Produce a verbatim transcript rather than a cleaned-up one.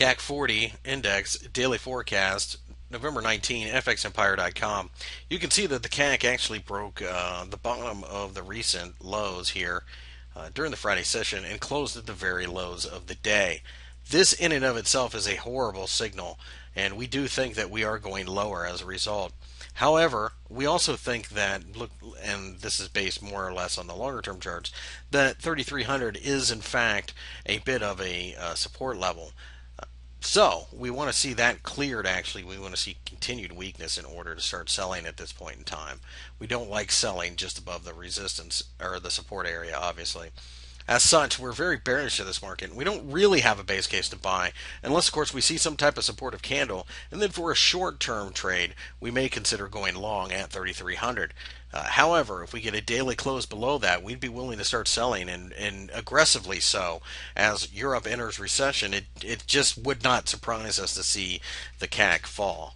C A C forty Index Daily Forecast, November nineteenth, F X Empire dot com. You can see that the C A C actually broke uh, the bottom of the recent lows here uh, during the Friday session and closed at the very lows of the day. This in and of itself is a horrible signal, and we do think that we are going lower as a result. However, we also think that, look, and this is based more or less on the longer term charts, that thirty-three hundred is in fact a bit of a uh, support level. So we want to see that cleared. Actually, we want to see continued weakness in order to start selling at this point in time. We don't like selling just above the resistance or the support area, obviously. As such, we're very bearish to this market. We don't really have a base case to buy unless, of course, we see some type of supportive candle. And then for a short-term trade, we may consider going long at thirty-three hundred. Uh, however, if we get a daily close below that, we'd be willing to start selling, and, and aggressively so. As Europe enters recession, it, it just would not surprise us to see the C A C fall.